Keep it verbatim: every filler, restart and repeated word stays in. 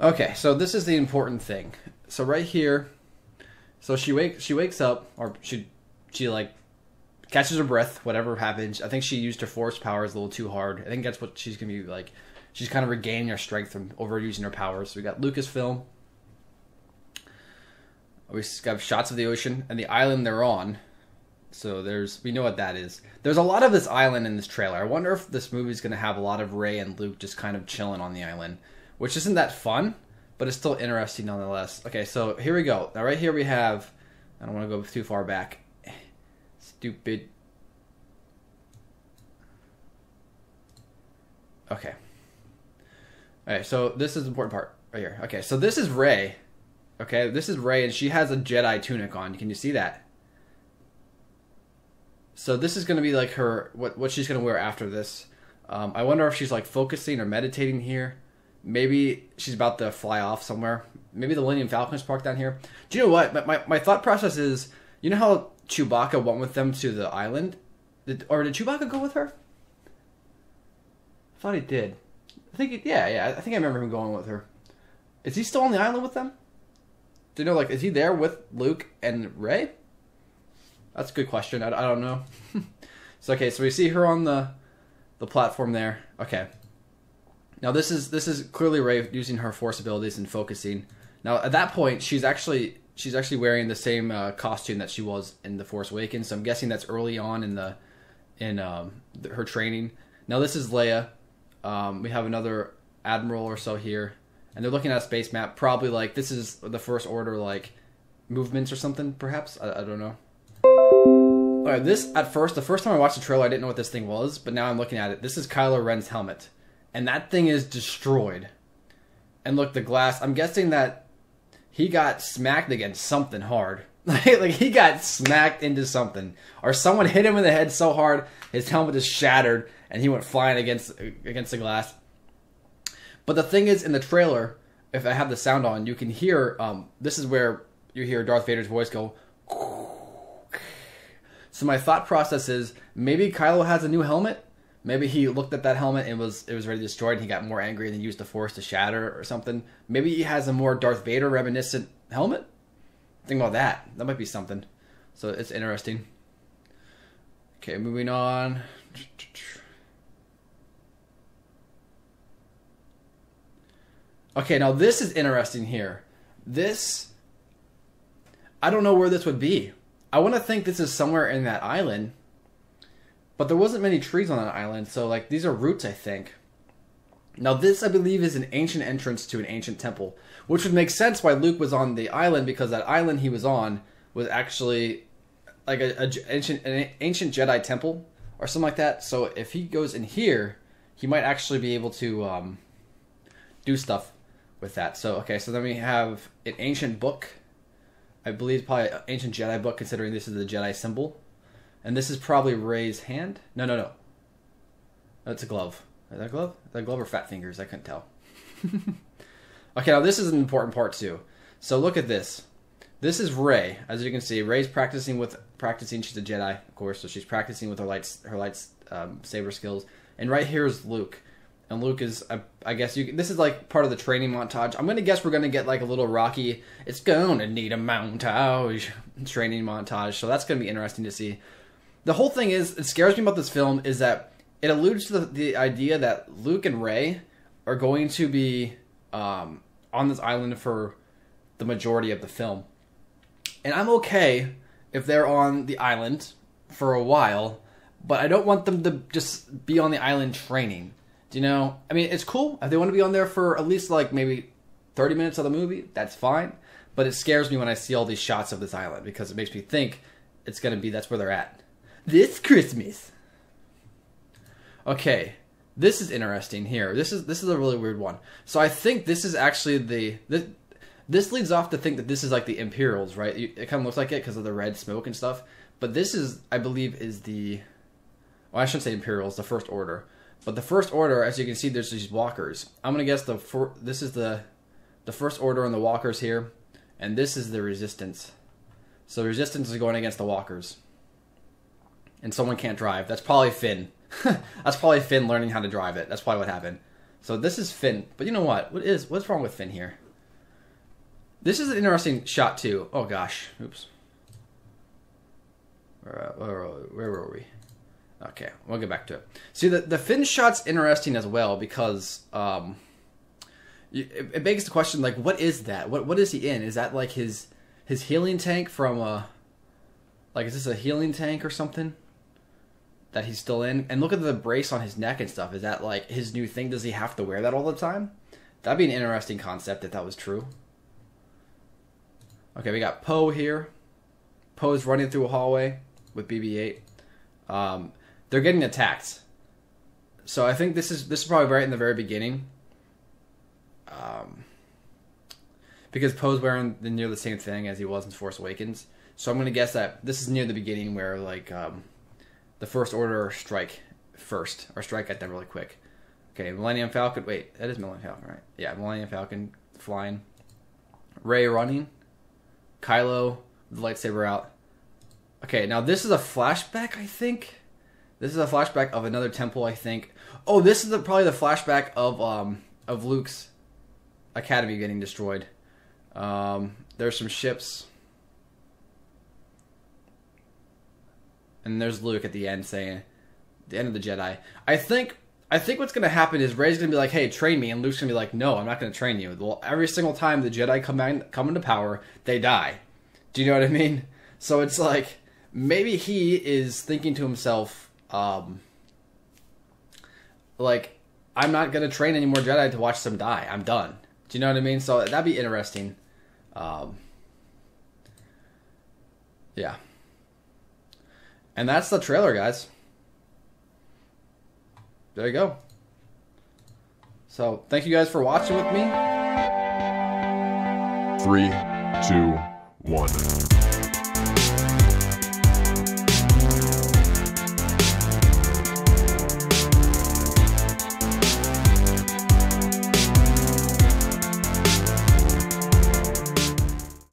Okay, so this is the important thing. So right here, so she wakes she wakes up, or she she like catches her breath, whatever happens. I think she used her force powers a little too hard. I think that's what she's gonna be like. She's kind of regaining her strength from overusing her powers. So we got Lucasfilm. We got shots of the ocean and the island they're on. So there's, we know what that is. There's a lot of this island in this trailer. I wonder if this movie's going to have a lot of Rey and Luke just kind of chilling on the island, which isn't that fun, but it's still interesting nonetheless. Okay, so here we go. Now right here we have, I don't want to go too far back. Stupid. Okay. All right, so this is the important part right here. Okay, so this is Rey. Okay, this is Rey, and she has a Jedi tunic on. Can you see that? So this is going to be like her, what what she's going to wear after this. Um, I wonder if she's like focusing or meditating here. Maybe she's about to fly off somewhere. Maybe the Millennium Falcon is parked down here. Do you know what? My, my, my thought process is, you know how Chewbacca went with them to the island? Did, or did Chewbacca go with her? I thought he did. I think he, yeah, yeah. I think I remember him going with her. Is he still on the island with them? Do you know, like, is he there with Luke and Rey? That's a good question. I, I don't know. So okay, so we see her on the the platform there. Okay. Now this is this is clearly Rey using her force abilities and focusing. Now at that point, she's actually she's actually wearing the same uh, costume that she was in the Force Awakens. So I'm guessing that's early on in the in um, the, her training. Now this is Leia. Um, we have another admiral or so here, and they're looking at a space map. Probably like this is the First Order like movements or something, perhaps. I, I don't know. Alright, this at first, the first time I watched the trailer, I didn't know what this thing was, but now I'm looking at it. This is Kylo Ren's helmet, and that thing is destroyed. And look, the glass. I'm guessing that he got smacked against something hard. Like he got smacked into something, or someone hit him in the head so hard his helmet is shattered, and he went flying against against the glass. But the thing is, in the trailer, if I have the sound on, you can hear. Um, this is where you hear Darth Vader's voice go. So my thought process is maybe Kylo has a new helmet. Maybe he looked at that helmet and was it was already destroyed, and he got more angry and used the Force to shatter or something. Maybe he has a more Darth Vader reminiscent helmet. Think about that. That might be something. So it's interesting. Okay, moving on. Okay, now this is interesting here. This, I don't know where this would be. I want to think this is somewhere in that island, but there wasn't many trees on that island, so like these are roots, I think. Now this, I believe, is an ancient entrance to an ancient temple, which would make sense why Luke was on the island, because that island he was on was actually like a, a ancient, an ancient Jedi temple or something like that. So if he goes in here, he might actually be able to um, do stuff with that. So okay, so then we have an ancient book. I believe probably an ancient Jedi book, considering this is the Jedi symbol. And this is probably Rey's hand. No, no, no. That's a glove. Is that a glove? Is that a glove or fat fingers? I couldn't tell. Okay, now this is an important part too. So look at this. This is Rey. As you can see, Rey's practicing with practicing. She's a Jedi, of course, so she's practicing with her lights, her lights um, saber skills. And right here is Luke. And Luke is, I, I guess, you. This is like part of the training montage. I'm going to guess we're going to get like a little Rocky, it's going to need a montage, training montage. So that's going to be interesting to see. The whole thing is, it scares me about this film, is that it alludes to the, the idea that Luke and Rey are going to be um, on this island for the majority of the film. And I'm okay if they're on the island for a while, but I don't want them to just be on the island training. Do you know? I mean, it's cool. If they want to be on there for at least like maybe thirty minutes of the movie, that's fine. But it scares me when I see all these shots of this island, because it makes me think it's going to be that's where they're at this Christmas. Okay, this is interesting here. This is this is a really weird one. So I think this is actually the... This, this leads off to think that this is like the Imperials, right? It kind of looks like it because of the red smoke and stuff. But this is, I believe, is the... Well, I shouldn't say Imperials, the First Order. But the First Order, as you can see, there's these walkers. I'm going to guess the for, this is the the First Order and the walkers here. And this is the Resistance. So the Resistance is going against the walkers. And someone can't drive. That's probably Finn. That's probably Finn learning how to drive it. That's probably what happened. So this is Finn. But you know what? What is what's wrong with Finn here? This is an interesting shot too. Oh gosh. Oops. Where, where, where were we? Okay, we'll get back to it. See, the, the Finn shot's interesting as well because um, it, it begs the question, like, what is that? What What is he in? Is that like his his healing tank from a... Like, is this a healing tank or something that he's still in? And look at the brace on his neck and stuff. Is that like his new thing? Does he have to wear that all the time? That'd be an interesting concept if that was true. Okay, we got Poe here. Poe's running through a hallway with B B eight. Um, they're getting attacked, so I think this is this is probably right in the very beginning, um, because Poe's wearing the, near the same thing as he was in Force Awakens. So I'm gonna guess that this is near the beginning where like um, the First Order strike first or strike at them really quick. Okay, Millennium Falcon. Wait, that is Millennium Falcon, right? Yeah, Millennium Falcon flying, Rey running, Kylo with the lightsaber out. Okay, now this is a flashback, I think. This is a flashback of another temple, I think. Oh, this is the, probably the flashback of um of Luke's academy getting destroyed. Um, there's some ships, and there's Luke at the end saying, "The end of the Jedi." I think I think what's gonna happen is Rey's gonna be like, "Hey, train me," and Luke's gonna be like, "No, I'm not gonna train you." Well, every single time the Jedi come in, come into power, they die. Do you know what I mean? So it's like, maybe he is thinking to himself, um, like, I'm not going to train any more Jedi to watch them die. I'm done. Do you know what I mean? So that'd be interesting. Um, yeah. And that's the trailer, guys. There you go. So thank you guys for watching with me. Three, two, one.